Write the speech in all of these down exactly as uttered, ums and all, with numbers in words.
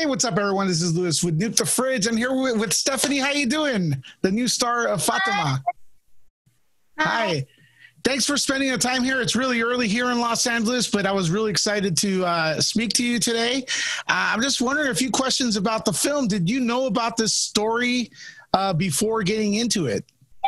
Hey, what's up, everyone? This is Luis with Nuke the Fridge. I'm here with, with Stephanie. How you doing? The new star of Fatima. Hi. Hi. Thanks for spending the time here. It's really early here in Los Angeles, but I was really excited to uh, speak to you today. Uh, I'm just wondering a few questions about the film. Did you know about this story uh, before getting into it?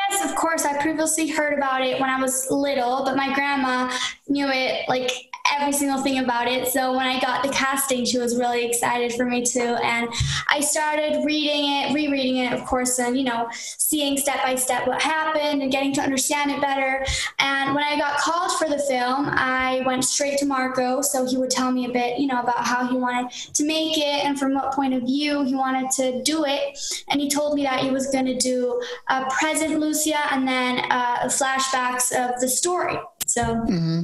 Yes, of course. I previously heard about it when I was little, but my grandma knew it, like, every single thing about it. So when I got the casting, she was really excited for me too. And I started reading it, rereading it, of course, and, you know, seeing step by step what happened and getting to understand it better. And when I got called for the film, I went straight to Marco. So he would tell me a bit, you know, about how he wanted to make it and from what point of view he wanted to do it. And he told me that he was going to do a present Lucia and then uh, flashbacks of the story. So. Mm-hmm.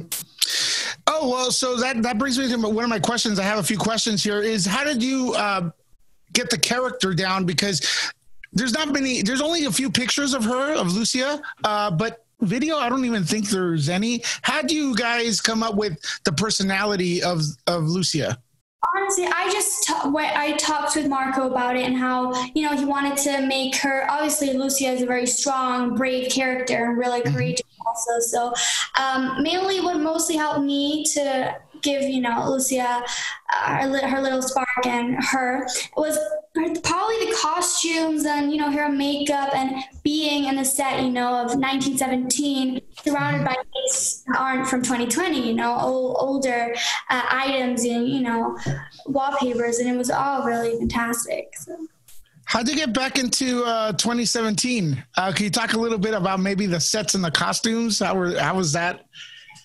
Oh, well, so that, that brings me to one of my questions. I have a few questions here is how did you uh, get the character down? Because there's not many, there's only a few pictures of her, of Lucia, uh, but video, I don't even think there's any. How do you guys come up with the personality of, of Lucia? Honestly, I just t I talked with Marco about it and how, you know, he wanted to make her, obviously Lucia is a very strong, brave character and really courageous also. So um, mainly what mostly helped me to give, you know, Lucia uh, her little spark and her was probably the costumes and, you know, her makeup and being in the set, you know, of nineteen seventeen surrounded by things that aren't from twenty twenty, you know, old, older uh, items and, you know, wallpapers, and it was all really fantastic. So. How'd you get back into uh, twenty seventeen? Uh, can you talk a little bit about maybe the sets and the costumes? How were, how was that?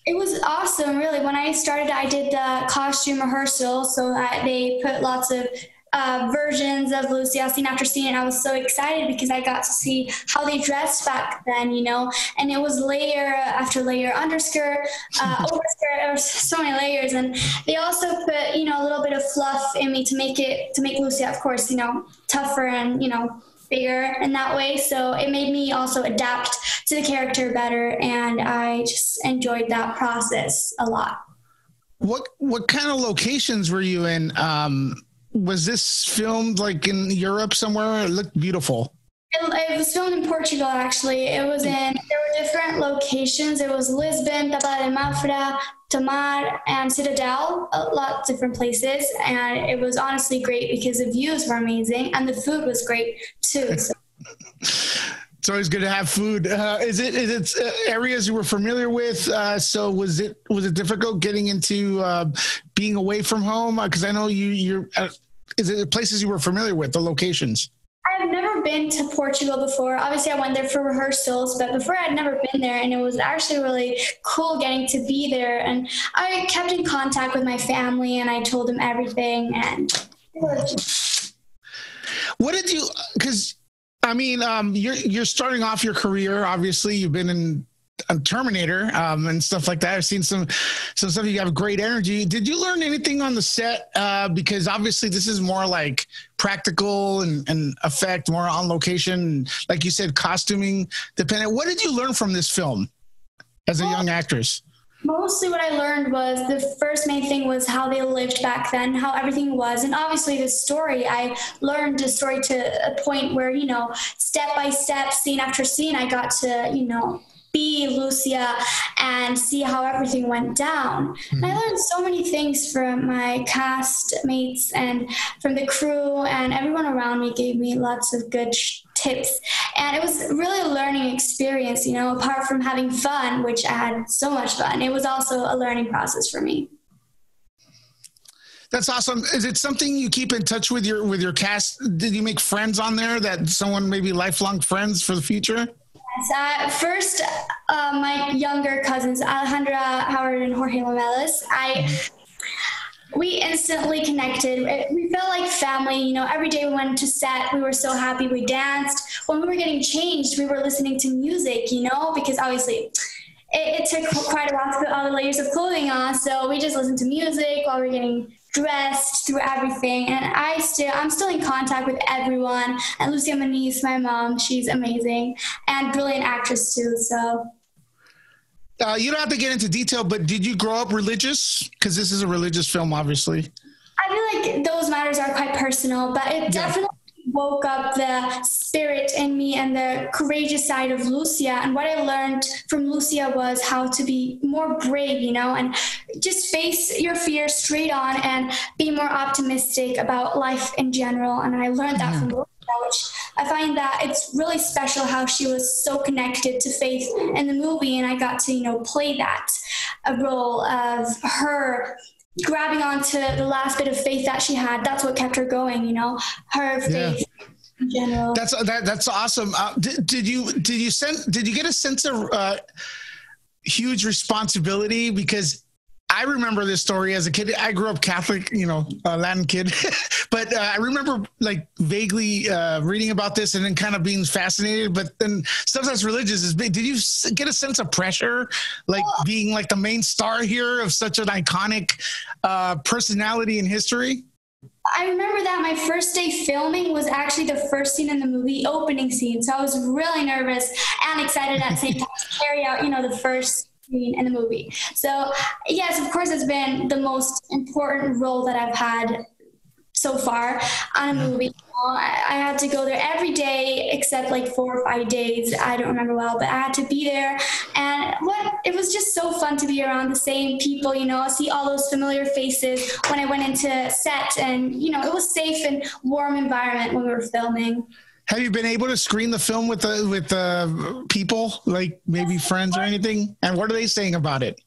It was awesome, really. When I started, I did the costume rehearsal, so that they put lots of uh, versions of Lucia scene after scene, and I was so excited because I got to see how they dressed back then, you know, and it was layer after layer, underskirt, uh, overskirt, there were so many layers, and they also put, you know, a little bit of fluff in me to make it, to make Lucia, of course, you know, tougher and, you know, bigger in that way. So it made me also adapt to the character better, and I just enjoyed that process a lot. What what kind of locations were you in? Um, was this filmed like in Europe somewhere? It looked beautiful. It, it was filmed in Portugal, actually. It was in, there were different locations. It was Lisbon, Mafra, Tomar, and Citadel, a lot of different places. And it was honestly great because the views were amazing and the food was great too. So. It's always good to have food. Uh, is it, is it uh, areas you were familiar with? Uh, so was it, was it difficult getting into uh, being away from home? Uh, Cause I know you, you're, uh, is it places you were familiar with, the locations? I've never been to Portugal before. Obviously, I went there for rehearsals, but before I'd never been there, and it was actually really cool getting to be there. And I kept in contact with my family, and I told them everything. And what did you? Because I mean, um, you're you're starting off your career. Obviously, you've been in a Terminator um, and stuff like that. I've seen some some stuff. You have great energy. Did you learn anything on the set? Uh, because obviously, this is more like practical and, and effect, more on location, like you said, costuming dependent. What did you learn from this film as a young actress? Mostly what I learned was the first main thing was how they lived back then, how everything was. And obviously the story, I learned the story to a point where, you know, step by step, scene after scene, I got to, you know, be Lucia and see how everything went down. Mm-hmm. And I learned so many things from my cast mates and from the crew, and everyone around me gave me lots of good tips. And it was really a learning experience, you know, apart from having fun, which I had so much fun. It was also a learning process for me. That's awesome. Is it something you keep in touch with your, with your cast? Did you make friends on there that someone maybe lifelong friends for the future? Uh, first, uh, my younger cousins, Alejandra, Howard, and Jorge Lomelos, I, we instantly connected. It, we felt like family, you know, every day we went to set, we were so happy, we danced. When we were getting changed, we were listening to music, you know, because obviously it, it took quite a while to put all the layers of clothing on, so we just listened to music while we were getting dressed through everything. And I still, I'm still in contact with everyone. And Lúcia Moniz, my mom, she's amazing and brilliant actress too. So uh, you don't have to get into detail, but did you grow up religious? Because this is a religious film, obviously. I feel like like those matters are quite personal, but it yeah. definitely woke up the spirit in me and the courageous side of Lucia. And what I learned from Lucia was how to be more brave, you know, and just face your fear straight on and be more optimistic about life in general. And I learned that yeah. from Lucia, which I find that it's really special how she was so connected to faith in the movie. And I got to, you know, play that a role of her grabbing onto the last bit of faith that she had. That's what kept her going, you know, her faith yeah. in general. That's that, that's awesome. Uh, did, did you did you sense did you get a sense of uh, huge responsibility? Because I remember this story as a kid. I grew up Catholic, you know, uh, Latin kid, but uh, I remember like vaguely uh, reading about this and then kind of being fascinated. But then stuff that's religious is big. Did you get a sense of pressure, like being like the main star here of such an iconic uh, personality in history? I remember that my first day filming was actually the first scene in the movie, opening scene. So I was really nervous and excited at the same time to carry out, you know, the first scene in the movie. So yes, of course, it's been the most important role that I've had so far on a movie. I had to go there every day except like four or five days. I don't remember well, but I had to be there. And what it was just so fun to be around the same people, you know, see all those familiar faces when I went into set. And, you know, it was safe and warm environment when we were filming. Have you been able to screen the film with the, with the people, like maybe friends or anything? And what are they saying about it?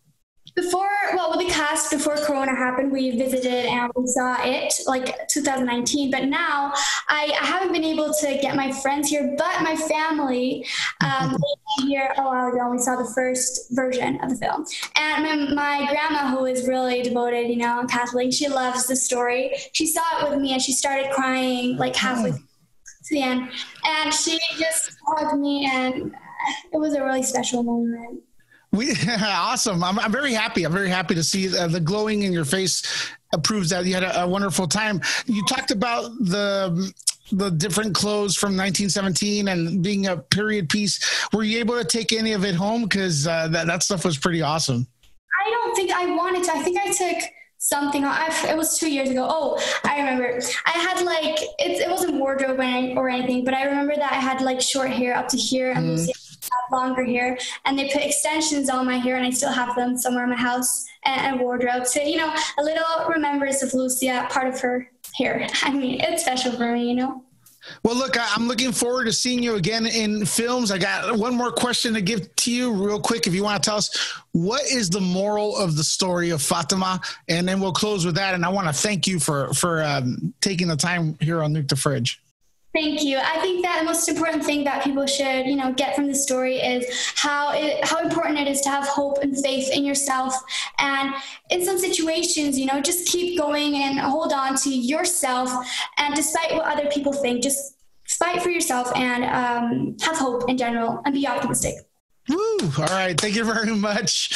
Before, well, with the cast, before Corona happened, we visited and we saw it, like two thousand nineteen. But now, I, I haven't been able to get my friends here, but my family, um, they came here a while ago, and we saw the first version of the film. And my, my grandma, who is really devoted, you know, Catholic, she loves the story. She saw it with me, and she started crying, like, halfway through the end. And she just hugged me, and it was a really special moment. We, awesome. I'm, I'm very happy. I'm very happy to see the, the glowing in your face proves that you had a, a wonderful time. You talked about the the different clothes from nineteen seventeen and being a period piece. Were you able to take any of it home? Because uh, that, that stuff was pretty awesome. I don't think I wanted to. I think I took something. I, it was two years ago. Oh, I remember. I had like, it, it wasn't wardrobe or anything, but I remember that I had like short hair up to here. Mm. And longer hair, and they put extensions on my hair, and I still have them somewhere in my house and, and wardrobe. So, you know, a little remembrance of Lucia, part of her hair. I mean, it's special for me, you know. Well, look, I, I'm looking forward to seeing you again in films. I got one more question to give to you real quick. If you want to tell us, what is the moral of the story of Fatima? And then we'll close with that. And I want to thank you for, for um, taking the time here on Nuke the Fridge. Thank you. I think that the most important thing that people should, you know, get from this story is how it, how important it is to have hope and faith in yourself. And in some situations, you know, just keep going and hold on to yourself. And despite what other people think, just fight for yourself and um, have hope in general and be optimistic. Woo! All right. Thank you very much.